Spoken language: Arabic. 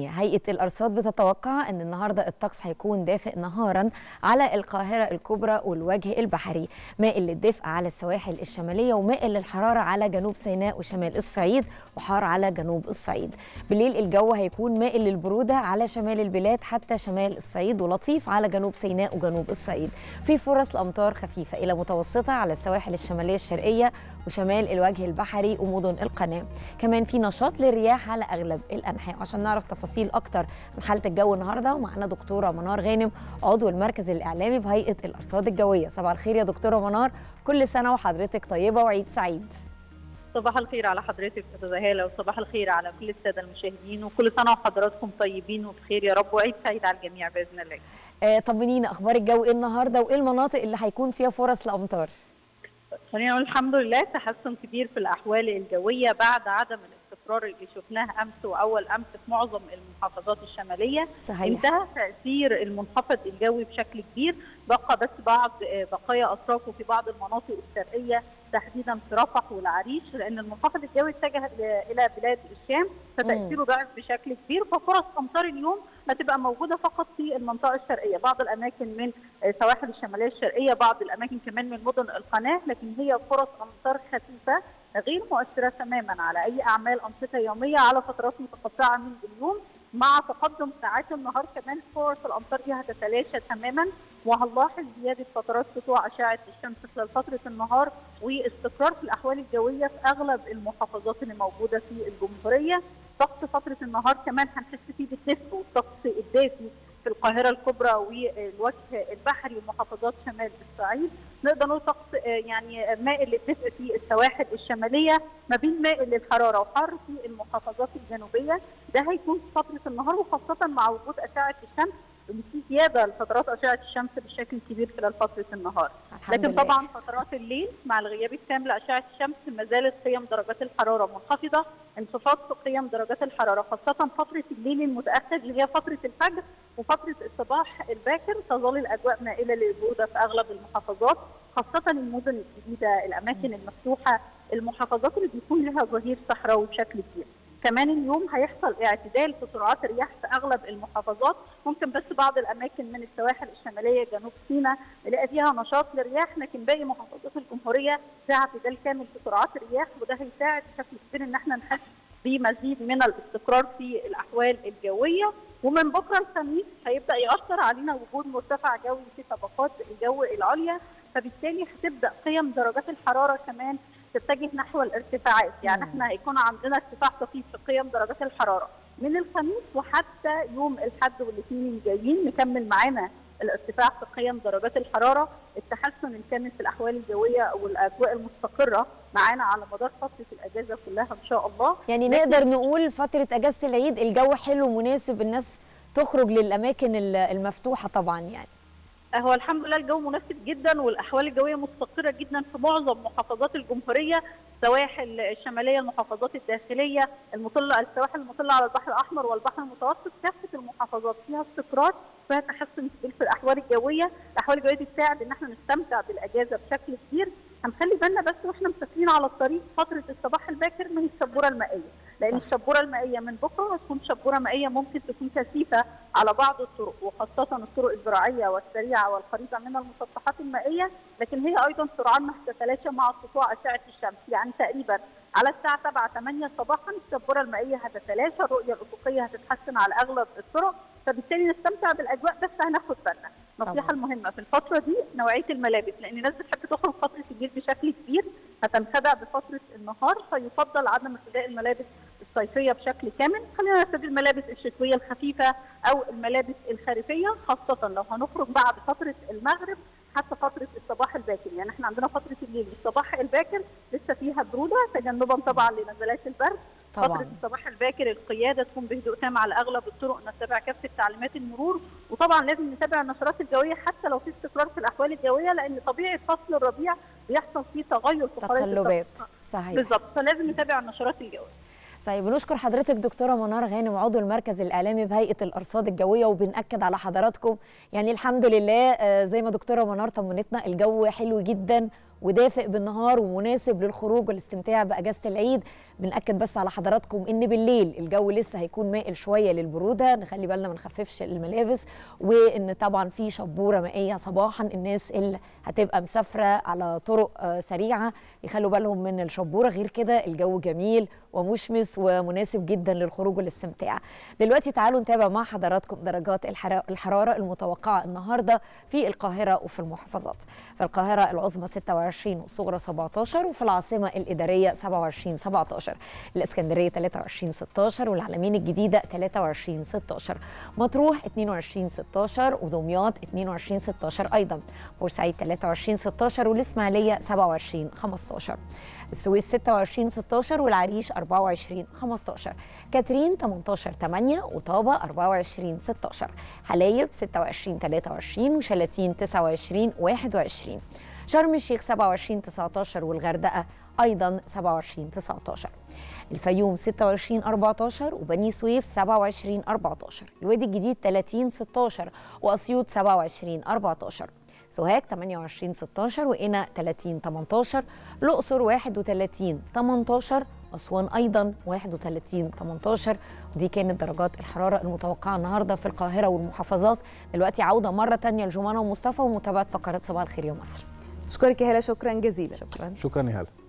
هيئة الأرصاد بتتوقع أن النهاردة الطقس هيكون دافئ نهارا على القاهرة الكبرى والوجه البحري، مائل للدفء على السواحل الشمالية ومائل للحرارة على جنوب سيناء وشمال الصعيد وحار على جنوب الصعيد. بالليل الجو هيكون مائل للبرودة على شمال البلاد حتى شمال الصعيد ولطيف على جنوب سيناء وجنوب الصعيد، في فرص لأمطار خفيفة إلى متوسطة على السواحل الشمالية الشرقية وشمال الوجه البحري ومدن القناة، كمان في نشاط للرياح على أغلب الأنحاء. عشان نعرف تفاصيل اكتر عن حاله الجو النهارده معانا دكتوره منار غانم عضو المركز الاعلامي بهيئه الارصاد الجويه. صباح الخير يا دكتوره منار، كل سنه وحضرتك طيبه وعيد سعيد. صباح الخير على حضرتك استاذه هاله، وصباح الخير على كل الساده المشاهدين، وكل سنه وحضراتكم طيبين وبخير يا رب، وعيد سعيد على الجميع باذن الله. طمنينا، اخبار الجو ايه النهارده وايه المناطق اللي هيكون فيها فرص لامطار؟ خلينا نقول الحمد لله تحسن كبير في الاحوال الجويه بعد عدم الاستقرار اللي شفناه امس واول امس في معظم المحافظات الشماليه. صحيح. انتهى تاثير المنخفض الجوي بشكل كبير، بقى بس بعض بقايا اتراكه في بعض المناطق الشرقيه تحديدا في رفح والعريش، لان المنخفض الجوي اتجه الى بلاد الشام فتاثيره ضعف بشكل كبير، ففرص امطار اليوم هتبقى موجوده فقط في المنطقه الشرقيه، بعض الاماكن من السواحل الشماليه الشرقيه، بعض الاماكن كمان من مدن القناه، لكن هي فرص امطار خفيفه غير مؤثره تماما على اي اعمال انشطه يوميه على فترات متقطعه من اليوم. مع تقدم ساعات النهار كمان فرص الامطار دي هتتلاشى تماما، وهنلاحظ زياده فترات سطوع اشعه الشمس خلال فتره النهار واستقرار في الاحوال الجويه في اغلب المحافظات اللي موجوده في الجمهوريه. طقس فتره النهار كمان هنحس فيه بالدفء والطقس الدافي في القاهره الكبرى والوجه البحري ومحافظات شمال الصعيد، نقدر نقول طقس يعني مائل للدفء في السواحل الشماليه ما بين مائل للحراره وحار في المحافظات الجنوبيه، ده هيكون في فتره النهار وخاصه مع وجود اشعه الشمس اللي في زياده لفترات اشعه الشمس بشكل كبير خلال فتره النهار، لكن طبعا فترات الليل مع الغياب التام لاشعه الشمس ما زالت قيم درجات الحراره منخفضه، انخفاض في قيم درجات الحراره خاصه فتره الليل المتاخر اللي هي فتره الفجر وفتره الصباح الباكر، تظل الاجواء مائله للبروده في اغلب المحافظات خاصه المدن الجديده، الاماكن المفتوحه، المحافظات اللي بيكون لها ظهير صحراوي بشكل كبير. كمان اليوم هيحصل اعتدال في سرعات الرياح في اغلب المحافظات، ممكن بس بعض الاماكن من السواحل الشماليه جنوب سيناء نلاقي فيها نشاط للرياح، لكن باقي محافظات الجمهوريه ده اعتدال كامل في سرعات الرياح، وده هيساعد بشكل كبير ان احنا نحس بمزيد من الاستقرار في الاحوال الجويه. ومن بكره الخميس هيبدا ياثر علينا وجود مرتفع جوي في طبقات الجو العليا، فبالتالي هتبدا قيم درجات الحراره كمان تتجه نحو الارتفاعات، يعني احنا هيكون عندنا ارتفاع طفيف في قيم درجات الحراره من الخميس وحتى يوم الاحد والاثنين الجايين، نكمل معانا الارتفاع في قيم درجات الحراره، التحسن الكامل في الاحوال الجويه والاجواء المستقره معانا على مدار فتره الاجازه كلها ان شاء الله. يعني نقدر نقول فتره اجازه العيد الجو حلو مناسب الناس تخرج للاماكن المفتوحه طبعا. يعني هو الحمد لله الجو مناسب جدا والاحوال الجويه مستقره جدا في معظم محافظات الجمهوريه، السواحل الشماليه، المحافظات الداخليه المطله، السواحل المطله على البحر الاحمر والبحر المتوسط، كافه المحافظات فيها استقرار، فيها تحسن في الاحوال الجويه. الاحوال الجويه تساعد ان احنا نستمتع بالاجازه بشكل كبير. هنخلي بالنا بس واحنا مسافرين على الطريق فتره الصباح الباكر من الشبوره المائيه، لان الشبوره المائيه من بكره هتكون شبوره مائيه ممكن تكون كثيفه على بعض الطرق وخاصه الطرق الزراعيه والسريعه والخريطه من المسطحات المائيه، لكن هي ايضا سرعانها هتتلاشى مع سطوع اشعه الشمس، يعني تقريبا على الساعه 7-8 صباحا الشبوره المائيه هتتلاشى، الرؤيه الافقيه هتتحسن على اغلب الطرق، فبالتالي نستمتع بالاجواء. بس هناخد بالنا النصيحه المهمه في الفتره دي نوعيه الملابس، لان الناس بتحب تخرج فتره الليل بشكل كبير هتنخدع بفتره النهار، فيفضل عدم ارتداء الملابس الصيفيه بشكل كامل، خلينا نرتدي الملابس الشتويه الخفيفه او الملابس الخريفيه، خاصه لو هنخرج بعد فتره المغرب حتى فتره الصباح الباكر، يعني احنا عندنا فتره الليل والصباح الباكر لسه فيها بروده تجنبا طبعا لنزلات البرد. فترة الصباح الباكر القيادة تكون بهدوء تام على أغلب الطرق، نتبع كافة تعليمات المرور، وطبعا لازم نتابع النشرات الجوية حتى لو في استقرار في الأحوال الجوية، لأن طبيعة فصل الربيع بيحصل فيه تغير في خرائط الطقس. صحيح. بالظبط، فلازم نتابع النشرات الجوية. طيب بنشكر حضرتك دكتوره منار غانم عضو المركز الاعلامي بهيئه الارصاد الجويه، وبنأكد على حضراتكم يعني الحمد لله زي ما دكتوره منار طمنتنا الجو حلو جدا ودافئ بالنهار ومناسب للخروج والاستمتاع باجازه العيد. بنأكد بس على حضراتكم ان بالليل الجو لسه هيكون مائل شويه للبروده، نخلي بالنا ما نخففش الملابس، وان طبعا في شبوره مائيه صباحا. الناس اللي هتبقى مسافره على طرق سريعه يخلوا بالهم من الشبوره. غير كده الجو جميل ومشمس ومناسب جدا للخروج والاستمتاع. دلوقتي تعالوا نتابع مع حضراتكم درجات الحراره المتوقعه النهارده في القاهره وفي المحافظات. في القاهره العظمى 26 والصغرى 17، وفي العاصمه الاداريه 27 17، الاسكندريه 23 16، والعلمين الجديده 23 16، مطروح 22 16، ودمياط 22 16 ايضا، بورسعيد 23 16، والاسماعيليه 27 15، السويس 26 16، والعريش 24 15، كاترين 18 8، وطابه 24 16، حلايب 26 23، وشلاتين 29 21، شرم الشيخ 27 19، والغردقه ايضا 27 19، الفيوم 26 14، وبني سويف 27 14، الوادي الجديد 30 16، واسيوط 27 14، سوهاج 28 16، وقنا 30 18، الاقصر 31 18، أسوان أيضا 31 18. ودي كانت درجات الحرارة المتوقعة النهاردة في القاهرة والمحافظات. دلوقتي عودة مرة تانية لجمانة ومصطفى ومتابعة فقرات صباح الخير يا مصر. أشكرك يا هلا، شكرا جزيلا. شكرا يا هلا.